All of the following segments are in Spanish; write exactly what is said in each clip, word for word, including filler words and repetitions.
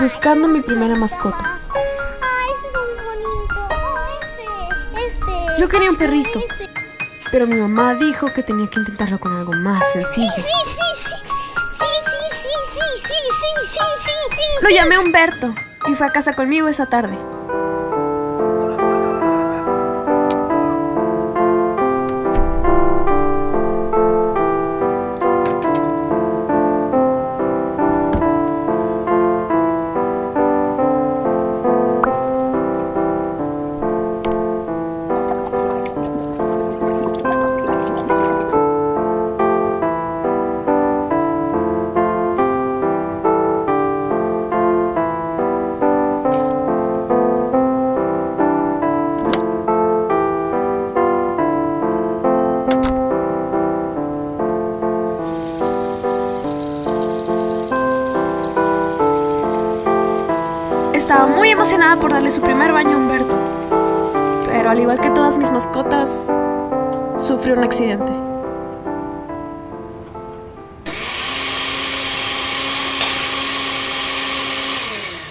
buscando mi primera mascota. Ay, ese está muy bonito. Este, este. Yo quería un perrito, pero mi mamá dijo que tenía que intentarlo con algo más sencillo. Sí, sí, sí, sí, sí, sí, sí, sí, sí, sí, sí, sí. Lo llamé Humberto y fue a casa conmigo esa tarde. Estaba muy emocionada por darle su primer baño a Humberto, pero al igual que todas mis mascotas, sufrió un accidente.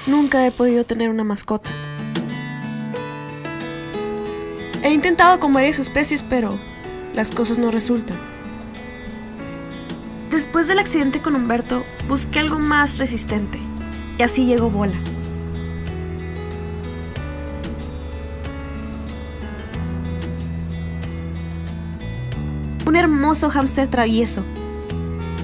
Nunca he podido tener una mascota. He intentado con varias especies, pero las cosas no resultan. Después del accidente con Humberto, busqué algo más resistente, y así llegó Bola. Un hermoso hámster travieso.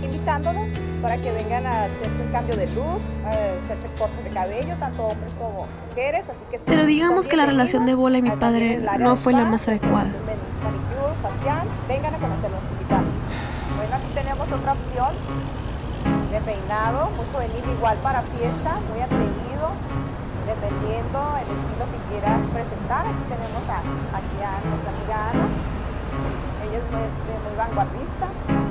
Invitándolos para que vengan a hacerse un cambio de luz, a hacerse cortes de cabello, tanto hombres como mujeres. Así que pero digamos que la relación de Bola y mi padre no fue la más adecuada. Vengan a conocerlos, invitamos. Bueno, aquí tenemos otra opción de peinado, muy juvenil, igual para fiesta, muy atrevido, dependiendo el estilo que quieras presentar. Aquí tenemos a, aquí a nuestra amiga Ana. Ella es muy, muy vanguardista.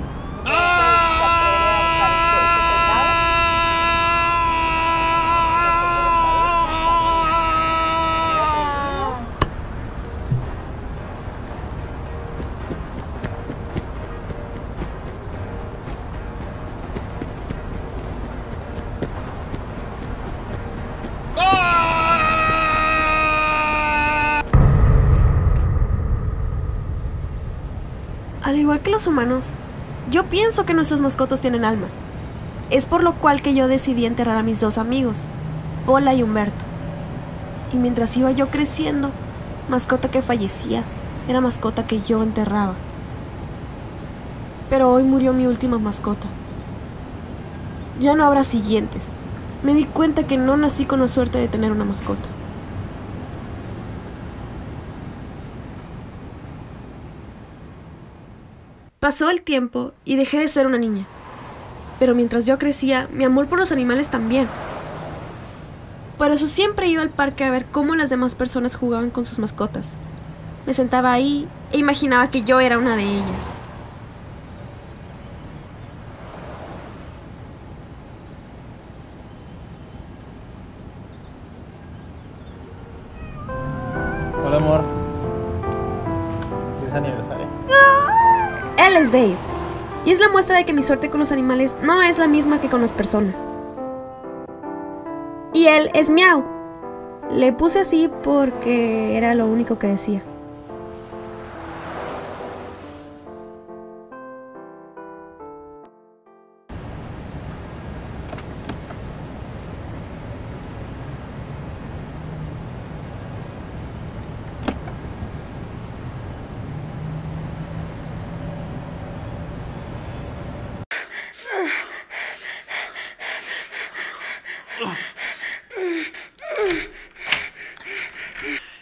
Al igual que los humanos, yo pienso que nuestras mascotas tienen alma. Es por lo cual que yo decidí enterrar a mis dos amigos, Bola y Humberto. Y mientras iba yo creciendo, mascota que fallecía era mascota que yo enterraba. Pero hoy murió mi última mascota. Ya no habrá siguientes. Me di cuenta que no nací con la suerte de tener una mascota. Pasó el tiempo y dejé de ser una niña. Pero mientras yo crecía, mi amor por los animales también. Por eso siempre iba al parque a ver cómo las demás personas jugaban con sus mascotas. Me sentaba ahí e imaginaba que yo era una de ellas. Hola, amor. Feliz aniversario. Él es Dave, y es la muestra de que mi suerte con los animales no es la misma que con las personas. Y él es Miau. Le puse así porque era lo único que decía.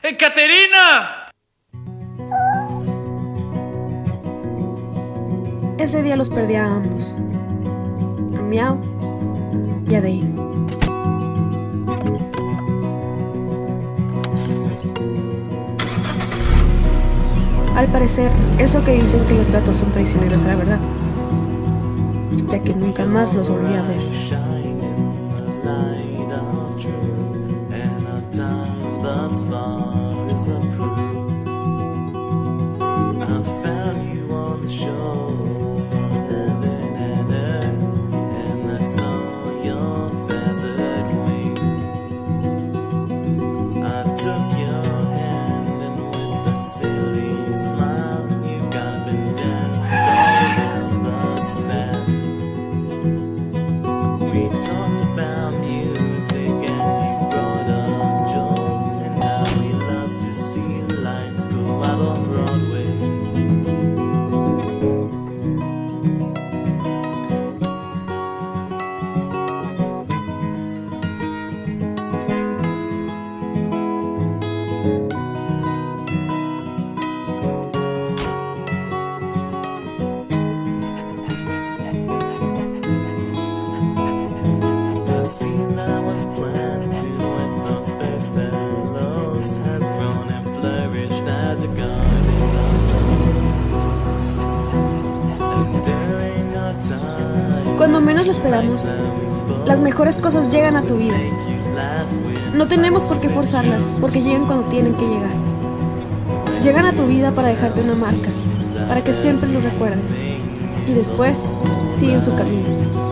¡Eckaterina! Ese día los perdí a ambos, a Miau y a Dave. Al parecer, eso que dicen que los gatos son traicioneros era verdad, ya que nunca más los volví a ver. Your feathered wings. Cuando menos lo esperamos, las mejores cosas llegan a tu vida. No tenemos por qué forzarlas, porque llegan cuando tienen que llegar. Llegan a tu vida para dejarte una marca, para que siempre lo recuerdes. Y después, siguen su camino.